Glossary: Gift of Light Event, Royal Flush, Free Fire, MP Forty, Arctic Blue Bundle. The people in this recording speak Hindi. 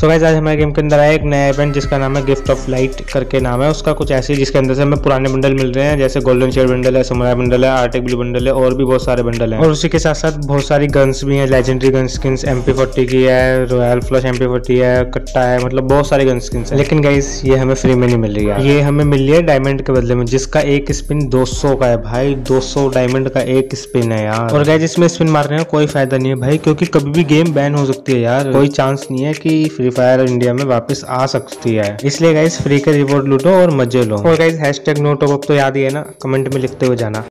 सो गाइस, आज हमारे गेम के अंदर आया एक नया इवेंट जिसका नाम है गिफ्ट ऑफ लाइट करके नाम है उसका, कुछ ऐसे जिसके अंदर से हमें पुराने बंडल मिल रहे हैं, जैसे गोल्डन शेड बंडल है, समुराई बंडल है, आर्टिक ब्लू बंडल है और भी बहुत सारे बंडल हैं। और उसी के साथ साथ बहुत सारी गन्स भी हैं, लेजेंडरी गन स्किन्स MP40 की है, रॉयल फ्लश MP40 है, कट्टा है, मतलब बहुत सारे गन स्किन्स है। लेकिन गाइस ये हमें फ्री में नहीं मिल रही है, ये हमें मिल रही है डायमंड के बदले में, जिसका एक स्पिन 200 का है भाई, 200 डायमंड का एक स्पिन है यार। और गाइस इसमें स्पिन मारने का कोई फायदा नहीं है भाई, क्योंकि कभी भी गेम बैन हो सकती है यार, कोई चांस नहीं है कि फ्री फायर इंडिया में वापस आ सकती है। इसलिए गाइस फ्री के रिवॉर्ड लूटो और मजे लो। और गाइस #NoTopUp तो याद ही है ना, कमेंट में लिखते हुए जाना।